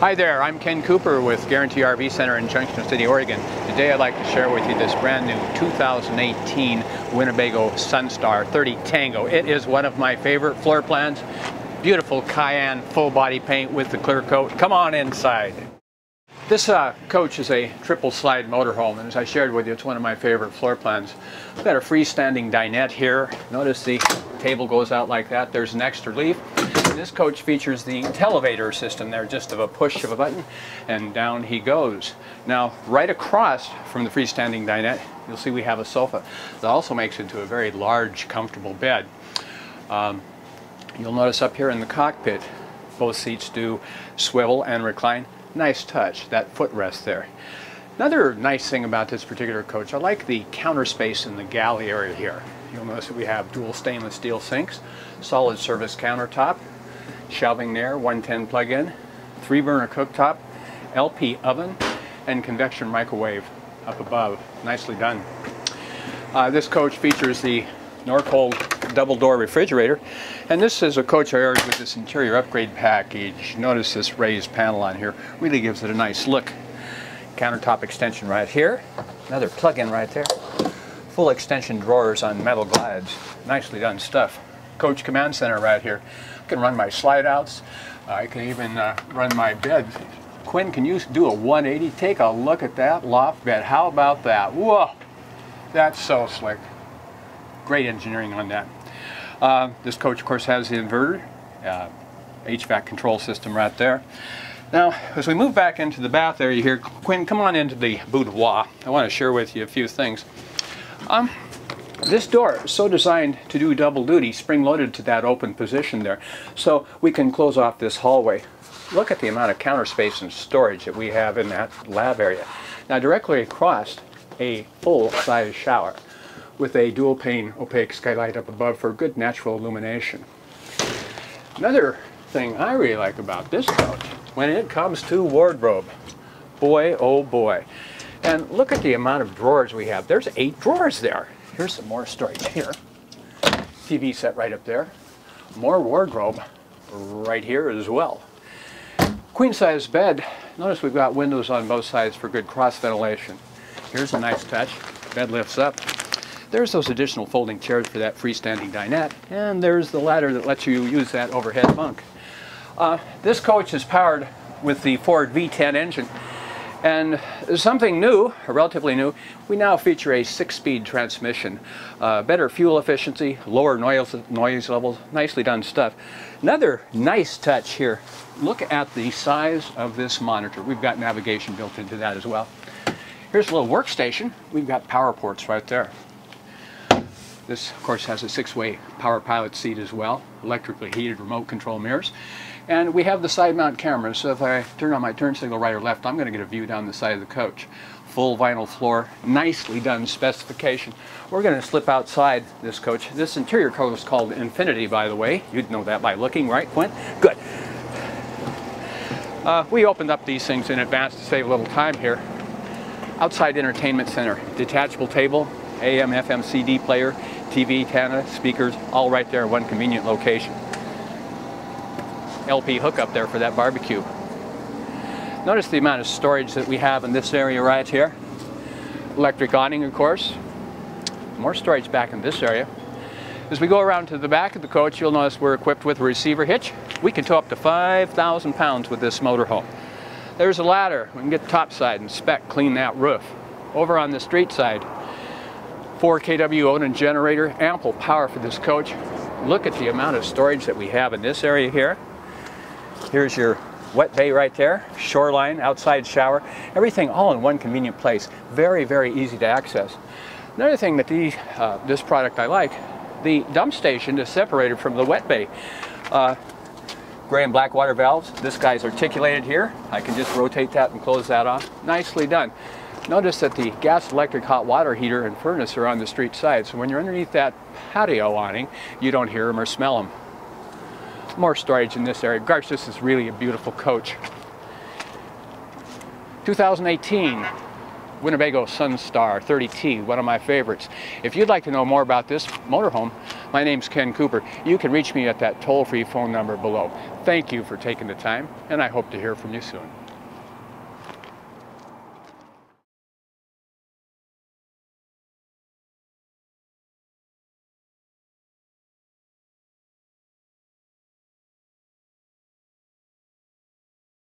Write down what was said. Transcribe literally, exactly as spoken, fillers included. Hi there, I'm Ken Cooper with Guaranty R V Center in Junction City, Oregon. Today I'd like to share with you this brand new two thousand eighteen Winnebago Sunstar thirty Tango. It is one of my favorite floor plans. Beautiful cayenne full body paint with the clear coat. Come on inside. This uh, coach is a triple slide motorhome, and as I shared with you, it's one of my favorite floor plans. We've got a freestanding dinette here. Notice the table goes out like that. There's an extra leaf. This coach features the televator system there, just of a push of a button, and down he goes. Now, right across from the freestanding dinette, you'll see we have a sofa that also makes it into a very large, comfortable bed. Um, you'll notice up here in the cockpit, both seats do swivel and recline. Nice touch, that footrest there. Another nice thing about this particular coach, I like the counter space in the galley area here. You'll notice that we have dual stainless steel sinks, solid service countertop, shelving there, one ten plug-in, three burner cooktop, L P oven, and convection microwave up above. Nicely done. Uh, this coach features the Norcold double door refrigerator, and this is a coach I ordered with this interior upgrade package. Notice this raised panel on here really gives it a nice look. Countertop extension right here, another plug-in right there, full extension drawers on metal glides. Nicely done stuff. Coach command center right here. I can run my slide outs. I can even uh, run my bed. Quinn, can you do a one eighty? Take a look at that loft bed. How about that? Whoa, that's so slick. Great engineering on that. Uh, this coach, of course, has the inverter, uh, H V A C control system right there. Now, as we move back into the bath area here, Quinn, come on into the boudoir. I want to share with you a few things. Um, This door is so designed to do double duty, spring-loaded to that open position there, so we can close off this hallway. Look at the amount of counter space and storage that we have in that lab area. Now, directly across, a full-size shower with a dual-pane opaque skylight up above for good natural illumination. Another thing I really like about this couch, when it comes to wardrobe, boy, oh boy. And look at the amount of drawers we have. There's eight drawers there. Here's some more storage here. T V set right up there. More wardrobe right here as well. Queen size bed. Notice we've got windows on both sides for good cross ventilation. Here's a nice touch. Bed lifts up. There's those additional folding chairs for that freestanding dinette. And there's the ladder that lets you use that overhead bunk. Uh, this coach is powered with the Ford V ten engine. And something new, relatively new, we now feature a six-speed transmission. Uh, better fuel efficiency, lower noise, noise levels, nicely done stuff. Another nice touch here, look at the size of this monitor. We've got navigation built into that as well. Here's a little workstation. We've got power ports right there. This, of course, has a six-way power pilot seat as well, electrically heated remote control mirrors. And we have the side mount cameras, so if I turn on my turn signal right or left, I'm going to get a view down the side of the coach. Full vinyl floor, nicely done specification. We're going to slip outside this coach. This interior color is called Infinity, by the way. You'd know that by looking, right, Quinn? Good. Uh, we opened up these things in advance to save a little time here. Outside entertainment center, detachable table, A M F M C D player, T V, antenna, speakers, all right there in one convenient location. L P hookup there for that barbecue. Notice the amount of storage that we have in this area right here. Electric awning, of course. More storage back in this area. As we go around to the back of the coach, you'll notice we're equipped with a receiver hitch. We can tow up to five thousand pounds with this motorhome. There's a ladder. We can get topside, inspect, clean that roof. Over on the street side, four kilowatt Onan generator, ample power for this coach. Look at the amount of storage that we have in this area here. Here's your wet bay right there, shoreline, outside shower, everything all in one convenient place. Very, very easy to access. Another thing that the, uh, this product I like, the dump station is separated from the wet bay. Uh, gray and black water valves. This guy's articulated here. I can just rotate that and close that off. Nicely done. Notice that the gas, electric, hot water heater and furnace are on the street side, so when you're underneath that patio awning, you don't hear them or smell them. More storage in this area. Gosh, this is really a beautiful coach. twenty eighteen Winnebago Sunstar thirty T, one of my favorites. If you'd like to know more about this motorhome, my name's Ken Cooper. You can reach me at that toll-free phone number below. Thank you for taking the time, and I hope to hear from you soon.